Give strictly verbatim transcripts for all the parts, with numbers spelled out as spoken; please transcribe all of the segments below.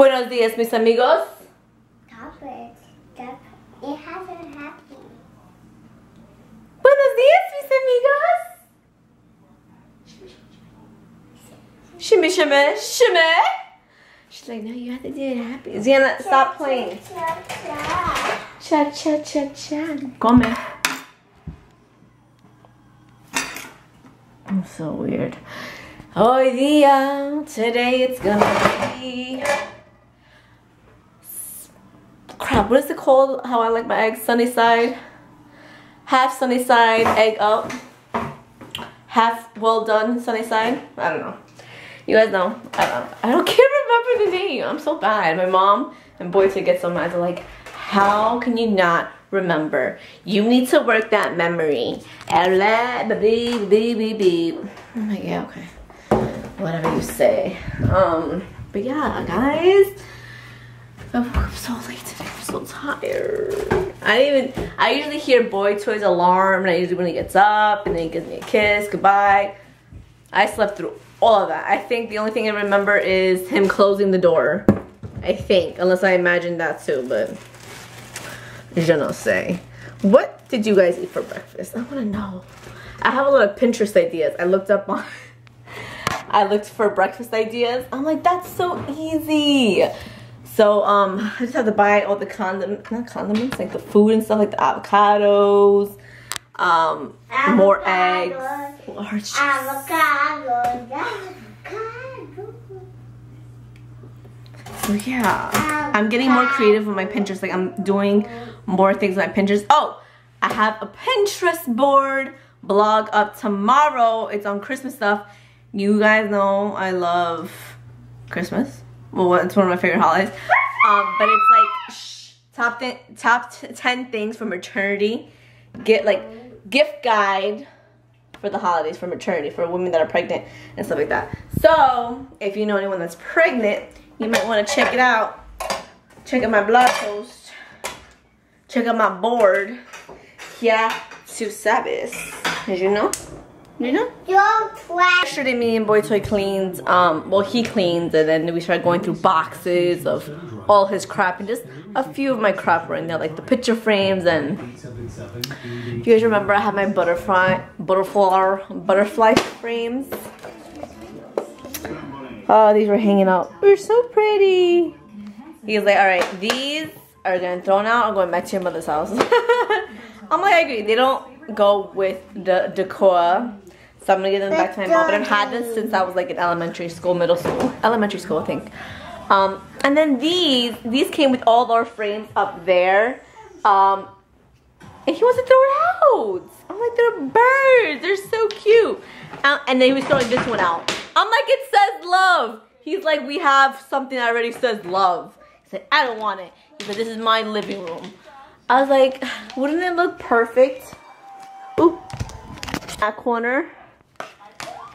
Buenos días, mis amigos. Stop it. Stop. It hasn't happened. Buenos días, mis amigos. Shimmy, shimmy, shimmy. She's like, no, you have to do it happy. Ziana, stop playing. Cha, cha, cha, cha. Come. I'm so weird. Hoy día, today it's gonna be... Crap, what is it called? How I like my eggs? Sunny side. Half sunny side, egg up. Half well done, sunny side. I don't know. You guys know. I don't, I don't can't remember the name. I'm so bad. My mom and boy to get so mad. They're like, how can you not remember? You need to work that memory. Beep, beep, beep, beep. I'm like, yeah, okay. Whatever you say. Um, but yeah, guys. I woke up so late today. I'm so tired. I didn't even. I usually hear boy toy's alarm, and I usually when he gets up and then he gives me a kiss, goodbye. I slept through all of that. I think the only thing I remember is him closing the door. I think, unless I imagined that too, but je ne sais. What did you guys eat for breakfast? I want to know. I have a lot of Pinterest ideas. I looked up on. I looked for breakfast ideas. I'm like, that's so easy. So um, I just have to buy all the condiments, not condiments, like the food and stuff, like the avocados, um, avocado, more eggs, oranges. Avocado, avocado. So yeah, avocado. I'm getting more creative with my Pinterest. Like I'm doing more things on my Pinterest. Oh, I have a Pinterest board blog up tomorrow. It's on Christmas stuff. You guys know I love Christmas. Well, it's one of my favorite holidays. Um, but it's like shh, top th top t ten things for maternity. Get like gift guide for the holidays for maternity for women that are pregnant and stuff like that. So if you know anyone that's pregnant, you might want to check it out. Check out my blog post. Check out my board. Yeah, tu sabes. Did you know? You know? Don't play. Yesterday, me and Boy Toy cleans, um, well, he cleans, and then we started going through boxes of all his crap, and just a few of my crap were in there, like the picture frames, and if you guys remember, I had my butterfly, butterfly, butterfly frames. Oh, these were hanging out. They're so pretty. He was like, all right, these are getting thrown out. I'm going back to your mother's house. I'm like, I agree. They don't go with the decor. So I'm gonna give them back to my mom, but I've had this since I was like in elementary school, middle school, elementary school, I think. Um, and then these, these came with all our frames up there, um, and he wants to throw it out. I'm like, they're birds, they're so cute. Uh, and then he was throwing this one out. I'm like, it says love. He's like, we have something that already says love. He said, I don't want it. He said, this is my living room. I was like, wouldn't it look perfect? Ooh, that corner.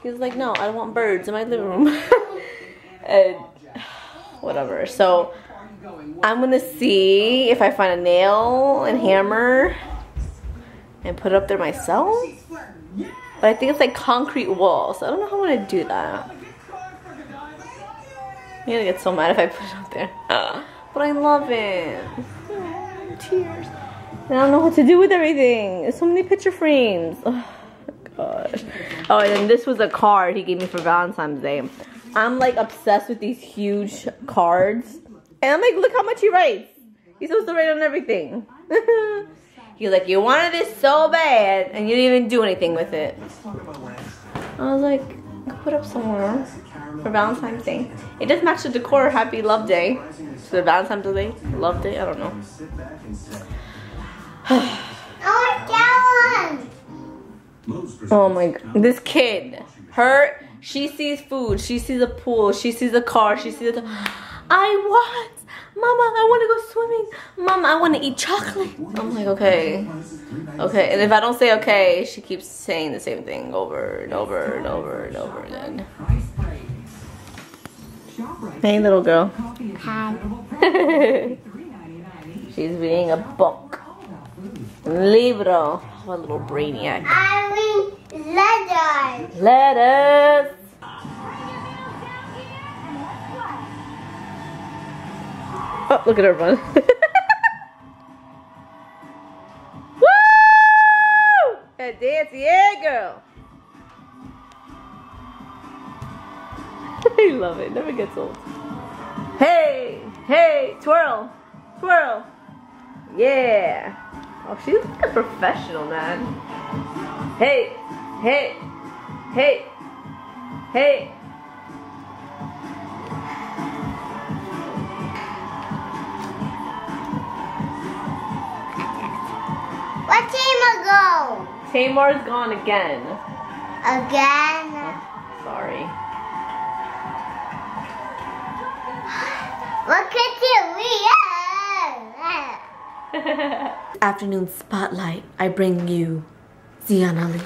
He was like, no, I don't want birds in my living room. And whatever. So I'm gonna see if I find a nail and hammer and put it up there myself. But I think it's like concrete wall, so I don't know how I'm gonna do that. I'm gonna get so mad if I put it up there. But I love it. Oh, tears. And I don't know what to do with everything. There's so many picture frames. Ugh. God. Oh, and then this was a card he gave me for Valentine's Day. I'm like obsessed with these huge cards. And I'm like, look how much he writes. He's supposed to write on everything. He's like, you wanted this so bad and you didn't even do anything with it. I was like, I could put up somewhere for Valentine's Day. It does match the decor. Happy Love Day. So Valentine's Day, Love Day, I don't know. Oh, Gallon! Oh my god, this kid, her, she sees food, she sees a pool, she sees a car, she sees a... I want, mama, I want to go swimming, mama, I want to eat chocolate. I'm like, okay, okay, and if I don't say okay, she keeps saying the same thing over and over and over and over again. Hey little girl. Hi. She's reading a book. Libro. What a little brainiac. I read letters. Letters. Oh, look at her run. Woo! That dance, yeah, girl. I love it. Never gets old. Hey, hey, twirl, twirl. Yeah. Oh, she's like a professional, man. Hey, hey, hey, hey. Where Tamar go? Tamar's gone again. Again? Oh, sorry. Look at you, Leah! Afternoon Spotlight, I bring you Ziana Lee.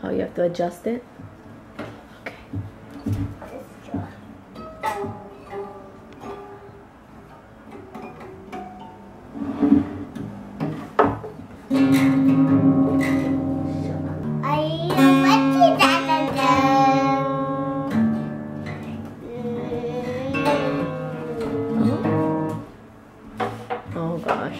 Oh, you have to adjust it? Okay. Oh. Oh gosh.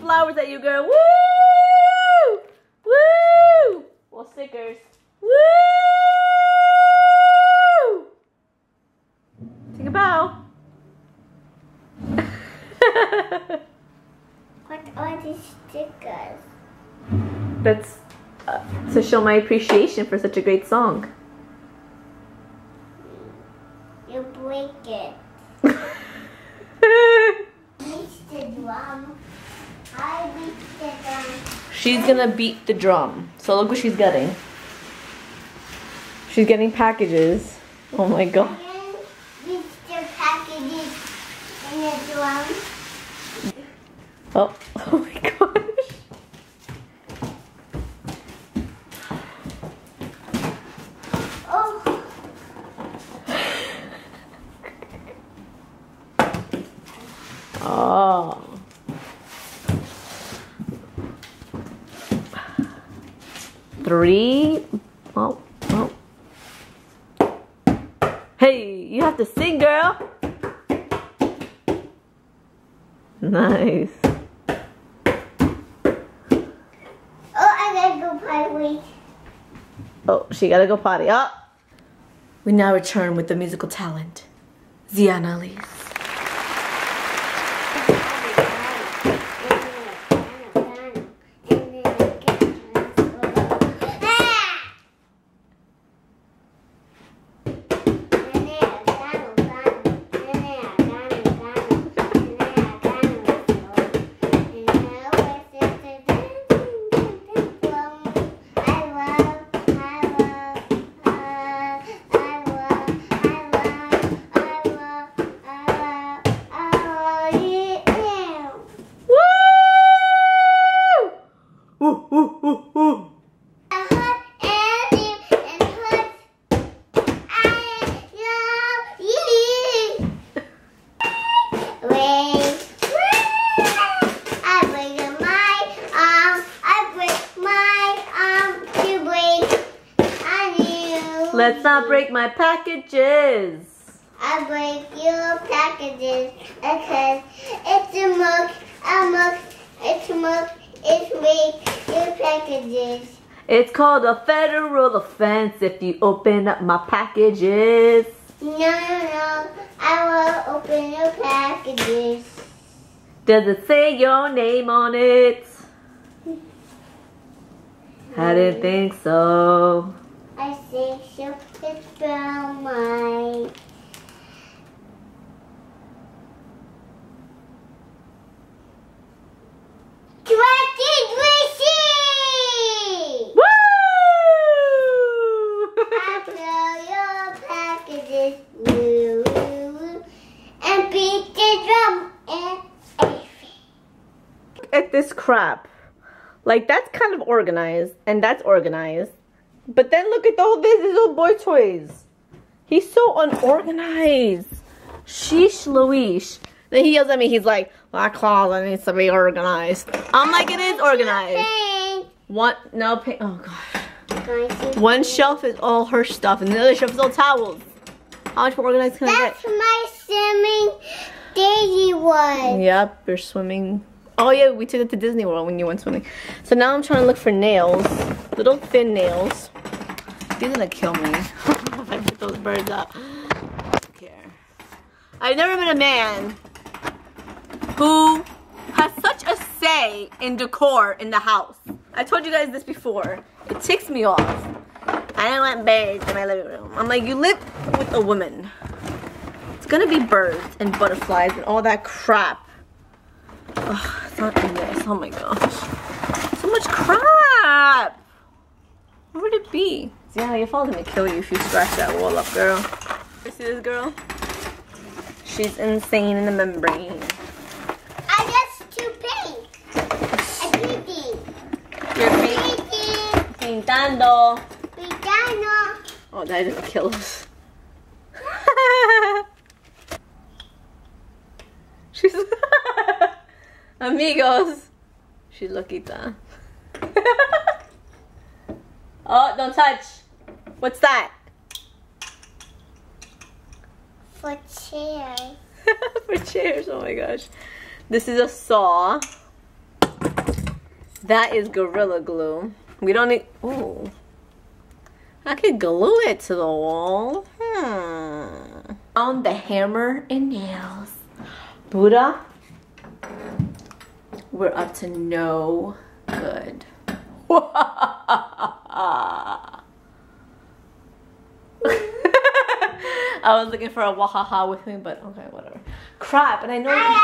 Flowers at you, girl. Woo! Woo! Well, stickers. Woo! Take a bow. What are these stickers? That's uh, to show my appreciation for such a great song. You break it. It's the drum. I beat the drum. She's gonna beat the drum. So look what she's getting. She's getting packages. Oh my god. Beat the packages in the drum. Oh, oh my gosh. Oh. Oh. Three. Oh, oh. Hey, you have to sing, girl. Nice. Oh, I gotta go potty. Oh, she gotta go potty. Oh. We now return with the musical talent, Ziana Ali. Let's not break my packages. I break your packages because it's a milk, a milk, it's milk, it's break your packages. It's called a federal offense if you open up my packages. No, no, no. I will open your packages. Does it say your name on it? I didn't think so. I think so. It's from my... twenty twenty! Woo! After your packages, woo, woo, woo, and beat the drum and everything. Look at this crap. Like, that's kind of organized, and that's organized. But then look at all this, these old boy toys. He's so unorganized. Sheesh Louise. Then he yells at me, he's like, my closet needs to be organized. I'm like, it is organized. One, no, paint. Oh God. One shelf is all her stuff, and the other shelf is all towels. How much more organized can I get? That's my swimming daisy one. Yep, you're swimming. Oh yeah, we took it to Disney World when you went swimming. So now I'm trying to look for nails. Little thin nails. These are gonna kill me if I put those birds up. I don't care. I've never met a man who has such a say in decor in the house. I told you guys this before. It ticks me off. I don't want birds in my living room. I'm like, you live with a woman. It's gonna be birds and butterflies and all that crap. Ugh, it's not in this. Oh my gosh. So much crap. Where would it be? Ziana, your father's gonna kill you if you scratch that wall up, girl. You see this girl? She's insane in the membrane. I just too pink. I'm painting. You're painting. Pintando. Pintando. Oh, that didn't kill us. She's amigos. She's loquita. Oh, don't touch. What's that? For chairs. For chairs, oh my gosh. This is a saw. That is Gorilla Glue. We don't need, ooh. I could glue it to the wall. Hmm. On the hammer and nails. Buddha, we're up to no good. I was looking for a wahaha with me, but okay, whatever. Crap, and I know I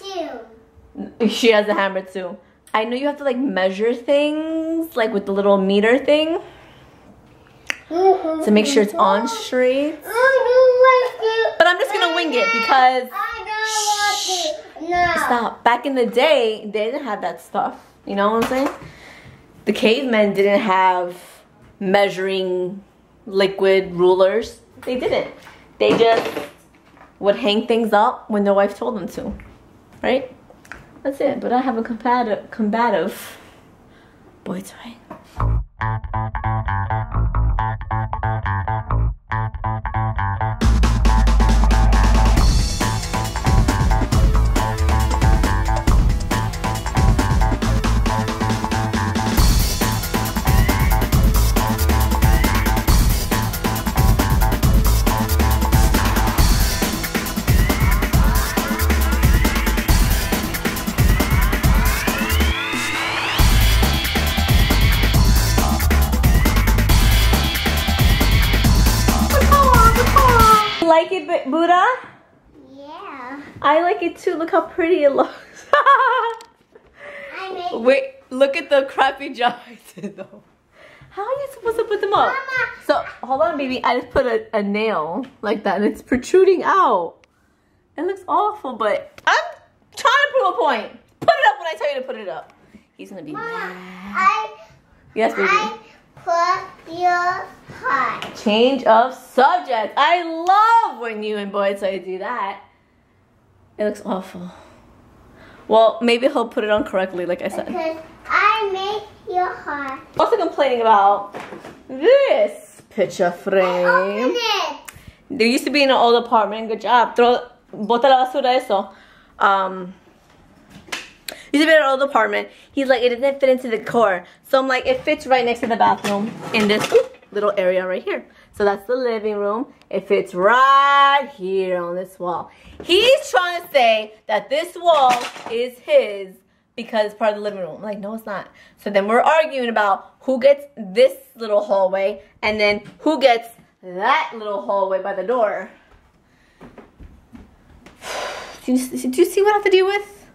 she uses. Hammer too. She has a hammer too. I know you have to like measure things, like with the little meter thing, to make sure it's on straight. But I'm just gonna wing it because. Shh, stop. Back in the day, they didn't have that stuff. You know what I'm saying? The cavemen didn't have measuring liquid rulers. They didn't. They just would hang things up when their wife told them to. Right? That's it. But I have a combative, combative boy toy. Like it, but Buddha? Yeah. I like it too. Look how pretty it looks. I Wait, it. Look at the crappy job I did though. How are you supposed to put them up? Mama. So, hold on, baby. I just put a, a nail like that and it's protruding out. It looks awful, but I'm trying to prove a point. Put it up when I tell you to put it up. He's gonna be Mama, mad. I, yes, baby. I put your heart. Change of subject. I love when you and boy toy do that. It looks awful. Well, maybe he'll put it on correctly, like I said. Because I make your heart. Also complaining about this picture frame. I open it. There used to be in an old apartment. Good job. Throw, bota la basura eso. Um. He's a bit of an old apartment. He's like, it doesn't fit into the core. So I'm like, it fits right next to the bathroom in this ooh, little area right here. So that's the living room. It fits right here on this wall. He's trying to say that this wall is his because it's part of the living room. I'm like, no, it's not. So then we're arguing about who gets this little hallway and then who gets that little hallway by the door. Do you, do you see what I have to deal with?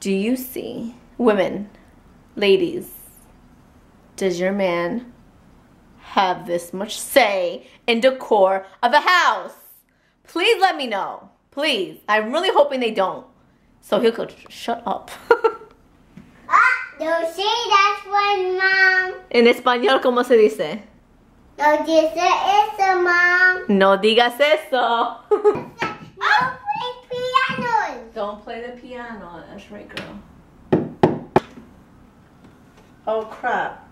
Do you see? Women, ladies, does your man have this much say in decor of a house? Please let me know. Please. I'm really hoping they don't. So he'll go, shut up. Ah, no sé that's mom. En español, ¿cómo se dice? No digas eso, mom. No digas eso. Don't play piano. Don't play the piano. That's right, girl. Oh, crap.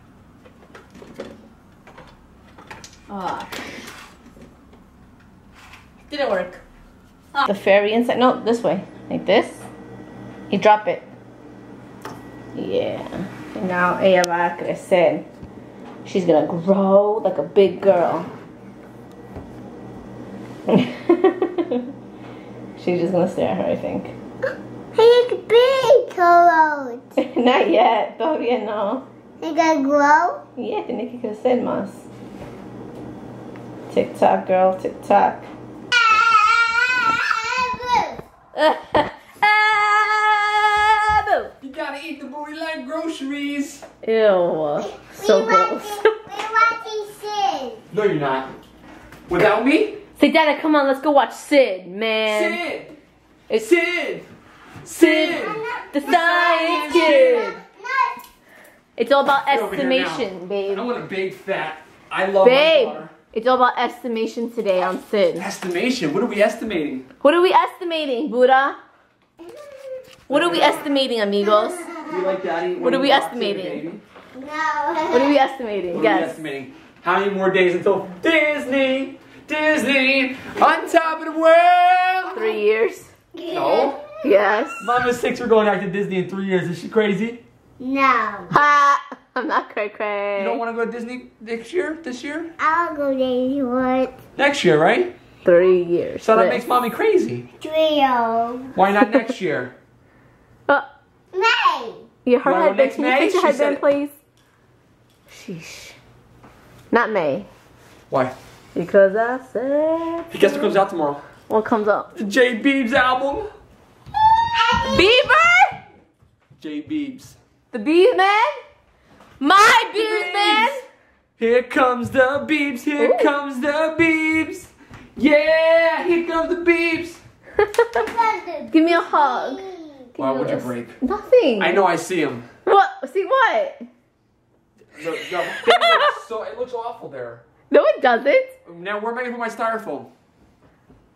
Ah. Didn't work. Ah. The fairy inside. No, this way. Like this. You drop it. Yeah. And now ella va a crecer. She's gonna grow like a big girl. She's just gonna stare at her, I think. Big, big girl. Not yet. Todavía no. You gonna grow? Yeah, tiene que crecer más. Tick tock, girl. Tick tock. You gotta eat the booty like groceries. Ew. So gross. We're watching Sid. No, you're not. Without me? Say, Dada, come on, let's go watch Sid, man. Sid. It's Sid. Sid. The science kid. It's all about estimation, babe. I want a big fat. I love my daughter. It's all about estimation today on Sid. Estimation? What are we estimating? What are we estimating, Buddha? What are we estimating, amigos? Do you like daddy? What are we estimating? No. What are we estimating? What yes. are we estimating? How many more days until Disney? Disney on top of the world! Three years. No. Yes. Mama's six, we're going back to Disney in three years. Is she crazy? No. Ha! I'm not cray cray. You don't want to go to Disney next year? This year? I'll go to Disney World. Next year, right? Three years. So that makes mommy crazy. Trio. Why not next year? uh, May. Yeah, her headband. Can you put your headband, please? Sheesh. Not May. Why? Because I said. Guess what comes out tomorrow? What comes out? The Jay Beebs album. Bieber? Jay Beebs. The Beebs man? My Beebs, man! Here comes the Beebs, here Ooh. comes the Beebs. Yeah, here comes the Beebs. Give me a hug. Why would you break? Nothing. I know, I see him. What? See what? The, the looks so, it looks awful there. No, it doesn't. Now, where am I going to put my styrofoam?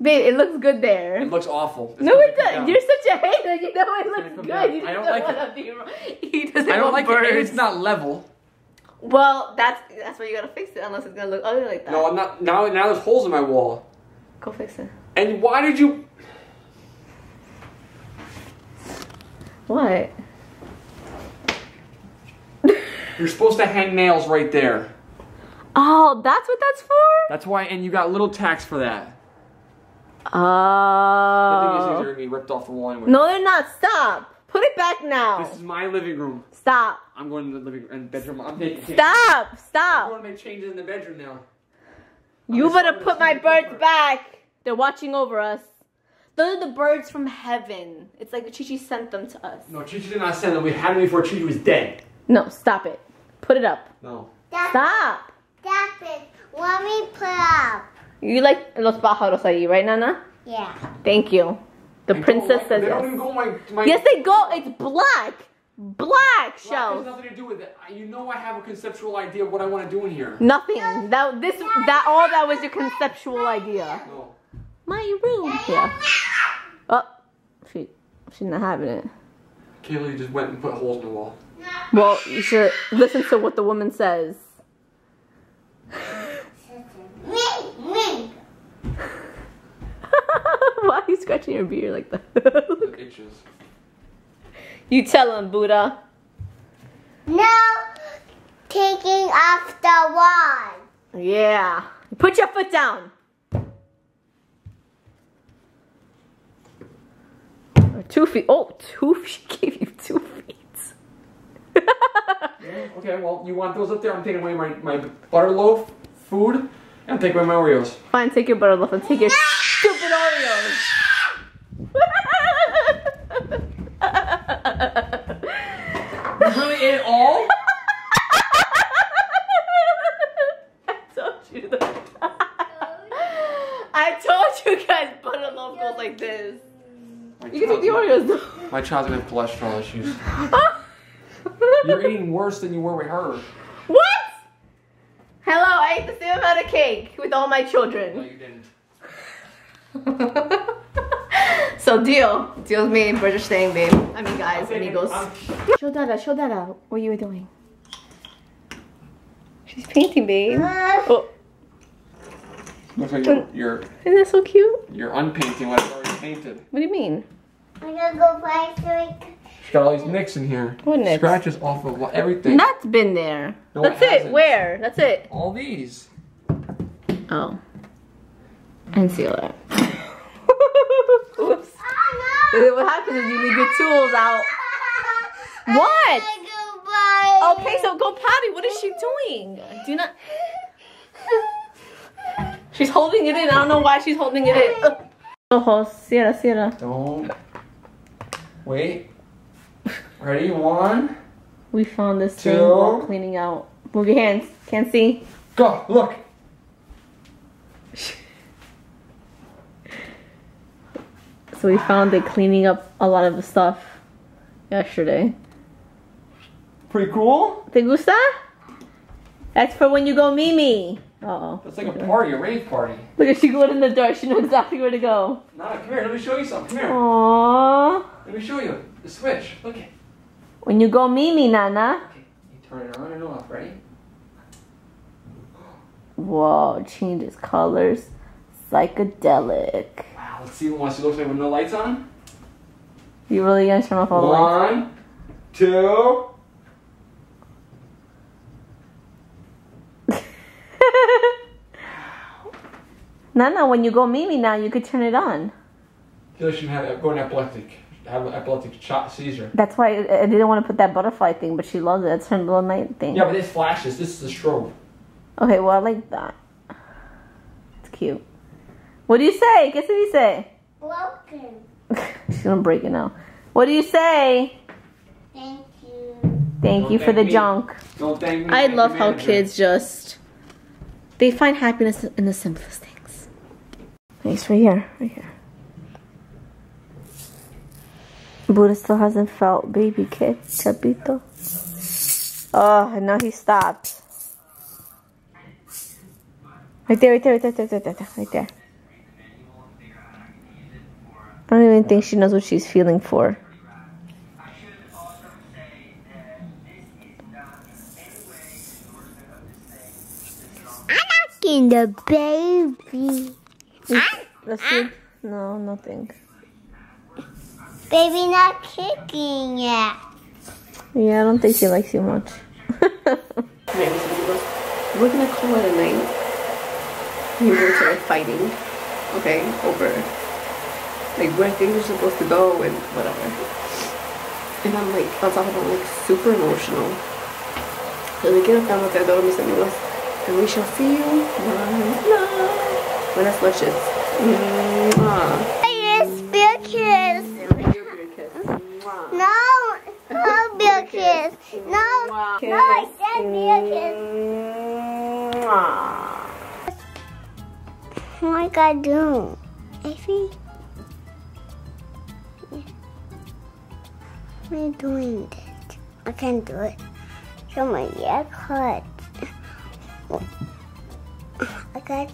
Babe, it looks good there. It looks awful. It's no, it doesn't. You're such a hater. You know it looks good. Down. You just I don't, don't like want it. To be wrong. He doesn't I don't like birds. It. It's not level. Well, that's that's why you gotta fix it. Unless it's gonna look ugly like that. No, I'm not. Now, now there's holes in my wall. Go fix it. And why did you? What? You're supposed to hang nails right there. Oh, that's what that's for. That's why, and you got little tax for that. Oh. These are gonna be ripped off the wall anyway. No, they're not. Stop. Put it back now. This is my living room. Stop. I'm going to the living and bedroom. I'm making Stop. Changes. Stop. I'm going to make changes in the bedroom now. I'm you better put my birds over. Back. They're watching over us. Those are the birds from heaven. It's like Chichi sent them to us. No, Chichi did not send them. We had them before Chichi was dead. No, stop it. Put it up. No. Stop. Stop, stop it. Let me put up. You like los pájaros ahí, right, Nana? Yeah. Thank you. The I princess says they yes. Don't even go my, my yes, they go. It's black. Black shells. Black has nothing to do with it. You know I have a conceptual idea of what I want to do in here. Nothing. That this that all that was your conceptual idea. No. My room here. Oh, she she's not having it. Kaylee, you just went and put holes in the wall. Well, you should listen to what the woman says. Why are you scratching your beard like that? It itches. You tell him, Buddha. No taking off the wall. Yeah. Put your foot down. Or two feet. Oh, two feet. She gave you two okay, well, you want those up there? I'm taking away my, my butter loaf food and take away my Oreos. Fine, take your butter loaf and take your stupid Oreos. You really ate it all? I told you that. I told you guys butter loaf goes like this. My you can take the Oreos though. My child's gonna have cholesterol issues. You're eating worse than you were with her. What? Hello, I ate the same amount of cake with all my children. No, you didn't. So deal. Deal with me, British thing, babe. I mean guys, and he goes. Show Dada, show Dada. What you were doing? She's painting, babe. Oh. Looks like you're, you're... Isn't that so cute? You're unpainting what I've already painted. What do you mean? I'm gonna go buy something. She's got all these nicks in here. What nicks? Scratches off of everything. That's been there. No, that's it. Hasn't. Where? That's it. All these. Oh. And seal that. Oops. What happens is you leave your tools out. What? Okay, so go potty. What is she doing? Do you not? She's holding it in. I don't know why she's holding it in. Oh, Sierra, Sierra. Don't. Wait. Ready? One. We found this two, thing while cleaning out. Move your hands. Can't see. Go. Look. So we found it cleaning up a lot of the stuff yesterday. Pretty cool. ¿Te gusta? That's for when you go Mimi. Uh-oh. That's like a party, a rave party. Look at she glowed in the dark. She knows exactly where to go. Nada, come here. Let me show you something. Come here. Aww. Let me show you. The switch. Look at. When you go Mimi, Nana. Okay. You turn it on and off, right? Whoa. Changes colors. Psychedelic. Wow. Let's see what she looks like with no lights on. You really gonna turn off all the lights? One, two. Nana, when you go Mimi now, you could turn it on. I feel like she had going epileptic, have an epileptic shot seizure. That's why I, I didn't want to put that butterfly thing, but she loves it. That's her little night thing. Yeah, but this flashes. This is the strobe. Okay, well I like that. It's cute. What do you say? Guess what you say? Welcome. She's gonna break it now. What do you say? Thank you. Thank Don't you thank for the me. junk. Don't thank me. I thank love how manager. kids just they find happiness in the simplest things. Nice, right here, right here. Buddha still hasn't felt baby kid, Chapito. Oh, and now he stopped. Right there, right there, right there, right there, right there, right there. I don't even think she knows what she's feeling for. I'm asking the baby. Ah, Let's see. Ah. No, nothing. Baby not kicking yet. Yeah, I don't think she likes you much. We're gonna call it a night. We were sort of fighting. Okay, over. Like where things are supposed to go and whatever. And I'm like, on top of it, I'm like super emotional. So we get up down with our daughter, mis amigos, and we shall see you. Bye. Buenas noches. Yes, be a kiss. No, no, be a kiss. No, no, I said be a kiss. What do I do? Effie? I'm doing it. I can't do it. So my ear hurts. I got